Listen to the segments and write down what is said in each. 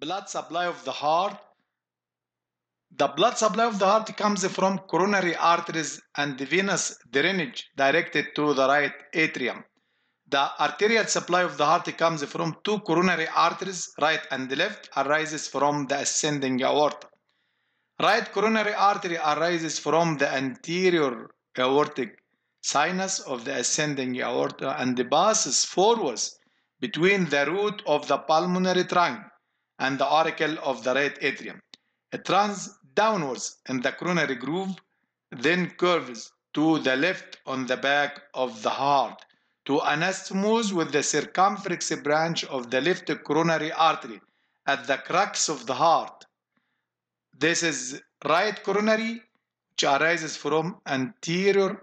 blood supply of the heart. The blood supply of the heart comes from coronary arteries and the venous drainage directed to the right atrium. The arterial supply of the heart comes from two coronary arteries, right and left, arises from the ascending aorta. Right coronary artery arises from the anterior aortic sinus of the ascending aorta and passes forwards between the root of the pulmonary trunk and the auricle of the right atrium. It runs downwards in the coronary groove, then curves to the left on the back of the heart to anastomose with the circumflex branch of the left coronary artery at the crux of the heart. This is right coronary, which arises from anterior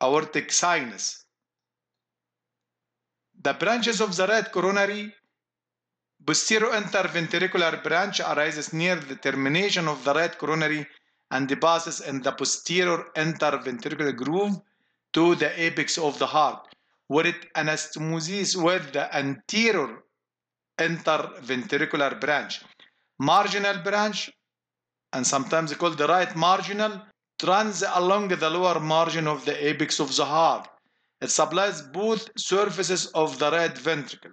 aortic sinus. The branches of the right coronary posterior interventricular branch arises near the termination of the right coronary and passes in the posterior interventricular groove to the apex of the heart, where it anastomoses with the anterior interventricular branch. Marginal branch, and sometimes called the right marginal, runs along the lower margin of the apex of the heart. It supplies both surfaces of the right ventricle.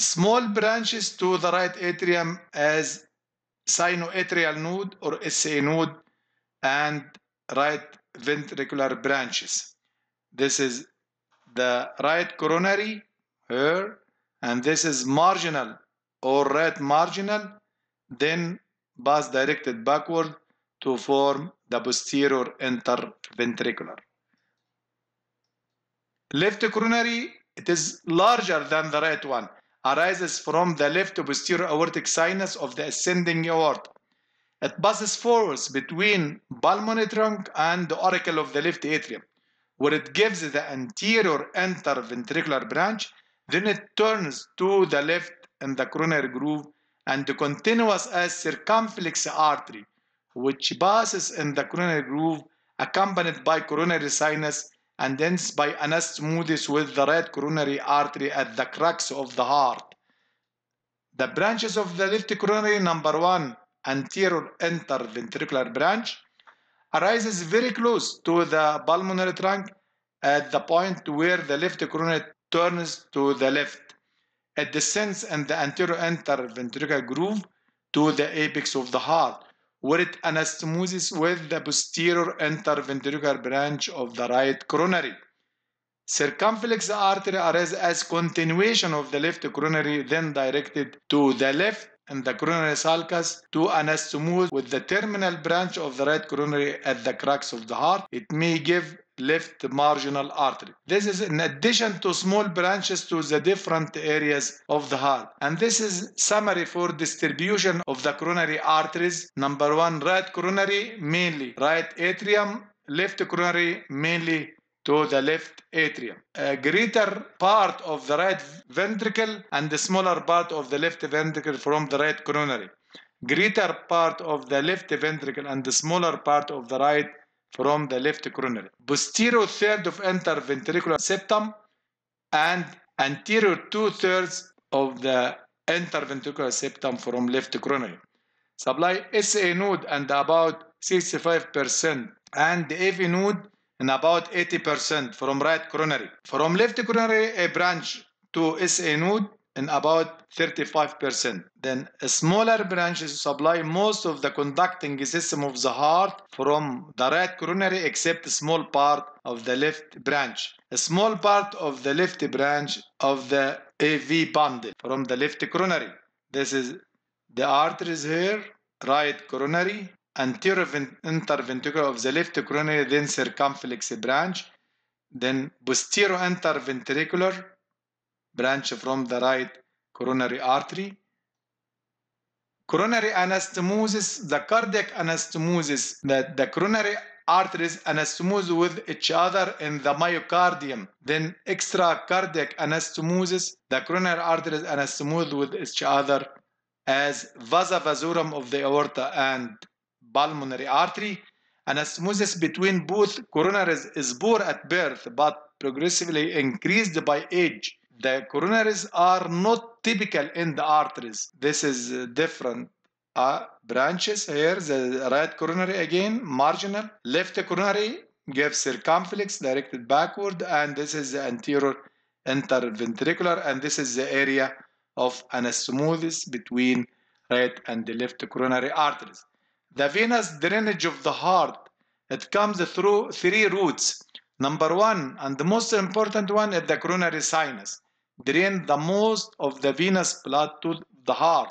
Small branches to the right atrium as sinoatrial node or SA node and right ventricular branches. This is the right coronary here, and this is marginal or right marginal, then pass directed backward to form the posterior interventricular. Left coronary, it is larger than the right one, arises from the left posterior aortic sinus of the ascending aorta. It passes forwards between pulmonary trunk and the auricle of the left atrium, where it gives the anterior interventricular branch, then it turns to the left in the coronary groove and continues as circumflex artery, which passes in the coronary groove accompanied by coronary sinus and ends by anastomoses with the right coronary artery at the crux of the heart. The branches of the left coronary, number one, anterior interventricular branch, arises very close to the pulmonary trunk at the point where the left coronary turns to the left. It descends in the anterior interventricular groove to the apex of the heart, where it anastomoses with the posterior interventricular branch of the right coronary. Circumflex artery arises as continuation of the left coronary, then directed to the left in the coronary sulcus to anastomose with the terminal branch of the right coronary at the crux of the heart. It may give left marginal artery. This is in addition to small branches to the different areas of the heart. And this is summary for distribution of the coronary arteries. Number one, right coronary, mainly right atrium. Left coronary, mainly to the left atrium. A greater part of the right ventricle and the smaller part of the left ventricle from the right coronary. Greater part of the left ventricle and the smaller part of the right from the left coronary. Posterior third of interventricular septum and anterior two-thirds of the interventricular septum from left coronary. Supply SA node and about 65% and the AV node and about 80% from right coronary. From left coronary, a branch to SA node and about 35%. Then smaller branches supply most of the conducting system of the heart from the right coronary except a small part of the left branch. A small part of the left branch of the AV bundle from the left coronary. This is the arteries here, right coronary, anterior interventricular of the left coronary, then circumflex branch, then posterior interventricular branch from the right coronary artery. Coronary anastomosis, the cardiac anastomosis, that the coronary arteries anastomose with each other in the myocardium. Then extracardiac anastomosis, the coronary arteries anastomose with each other as vasa vasorum of the aorta and pulmonary artery. Anastomosis between both coronaries is poor at birth but progressively increased by age. The coronaries are not typical in the arteries. This is different branches here. The right coronary again, marginal. Left coronary gives circumflex directed backward, and this is the anterior interventricular, and this is the area of anastomosis between right and the left coronary arteries. The venous drainage of the heart, it comes through three routes. Number one, and the most important one, is the coronary sinus. Drain the most of the venous blood to the heart.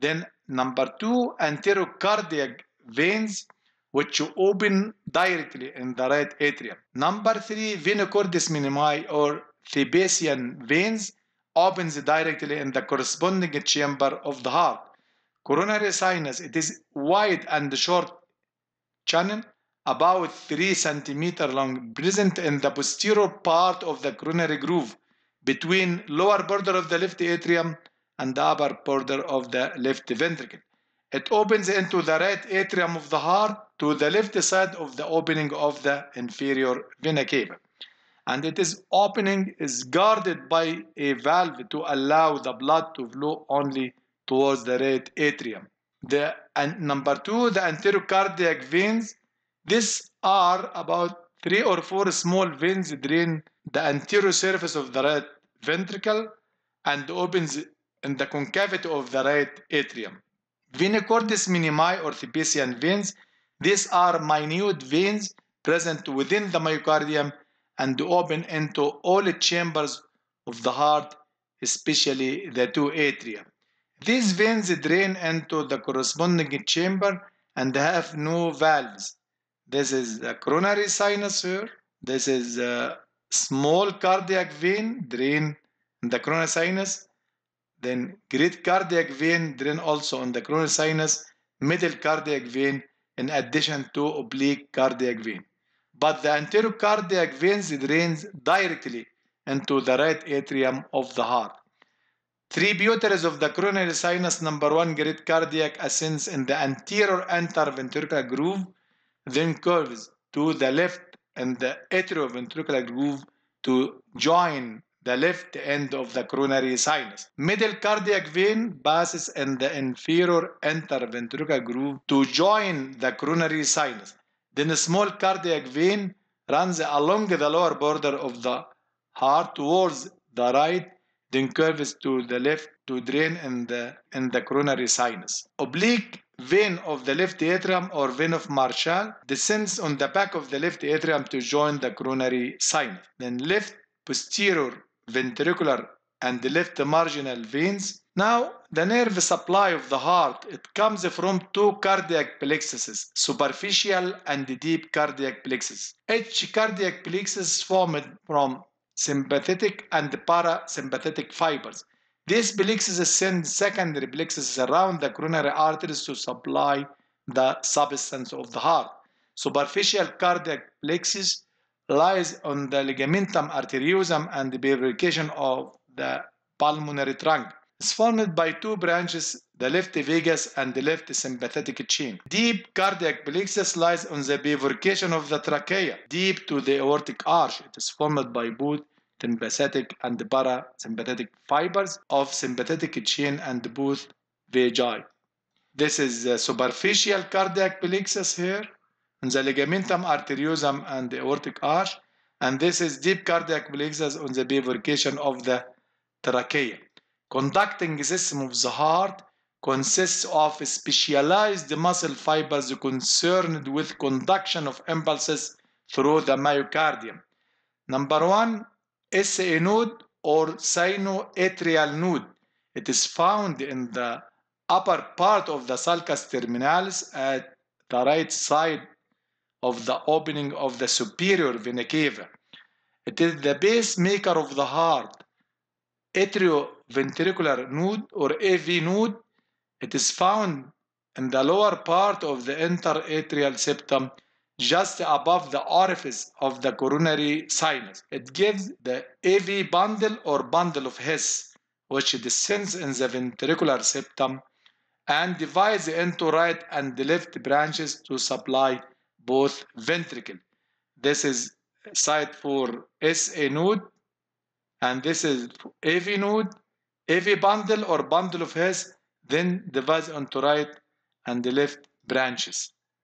Then number two, enterocardiac veins, which you open directly in the right atrium. Number three, venocortis minimi or Thebesian veins, opens directly in the corresponding chamber of the heart. Coronary sinus, it is wide and short channel, about 3 centimeter long, present in the posterior part of the coronary groove between lower border of the left atrium and the upper border of the left ventricle. It opens into the right atrium of the heart to the left side of the opening of the inferior vena cava. And it is opening is guarded by a valve to allow the blood to flow only towards the right atrium. Number two, the enterocardiac veins. These are about 3 or 4 small veins drain the anterior surface of the right ventricle and opens in the concavity of the right atrium. Venocortis minimi or Thebesian veins, these are minute veins present within the myocardium and open into all chambers of the heart, especially the two atria. These veins drain into the corresponding chamber and have no valves. This is the coronary sinus here. This is a small cardiac vein drain in the coronary sinus. Then great cardiac vein drain also in the coronary sinus. Middle cardiac vein in addition to oblique cardiac vein. But the anterior cardiac veins drains directly into the right atrium of the heart. Three pituitaries of the coronary sinus. Number one, great cardiac ascends in the anterior interventricular groove, then curves to the left and the atrioventricular groove to join the left end of the coronary sinus. Middle cardiac vein passes in the inferior interventricular groove to join the coronary sinus. Then a small cardiac vein runs along the lower border of the heart towards the right, then curves to the left to drain in the coronary sinus. Oblique vein of the left atrium or vein of Marshall descends on the back of the left atrium to join the coronary sinus. Then left posterior ventricular and the left marginal veins. Now the nerve supply of the heart, it comes from 2 cardiac plexuses, superficial and deep cardiac plexus. Each cardiac plexus formed from sympathetic and parasympathetic fibers. These plexuses send secondary plexuses around the coronary arteries to supply the substance of the heart. Superficial cardiac plexus lies on the ligamentum arteriosum and the bifurcation of the pulmonary trunk. It's formed by 2 branches, the left vagus and the left sympathetic chain. Deep cardiac plexus lies on the bifurcation of the trachea, deep to the aortic arch. It is formed by both sympathetic and parasympathetic fibers of sympathetic chain and both vagi. This is the superficial cardiac plexus here, on the ligamentum arteriosum and the aortic arch, and this is deep cardiac plexus on the bifurcation of the trachea. Conducting system of the heart consists of specialized muscle fibers concerned with conduction of impulses through the myocardium. Number one, SA node or sinoatrial node. It is found in the upper part of the sulcus terminalis at the right side of the opening of the superior vena cava. It is the pacemaker of the heart. Atrioventricular node or AV node. It is found in the lower part of the interatrial septum, just above the orifice of the coronary sinus. It gives the AV bundle or bundle of Hess, which descends in the ventricular septum and divides into right and left branches to supply both ventricles. This is site for SA node and this is AV node, AV bundle or bundle of hairs, then the vas enterite and the left branches.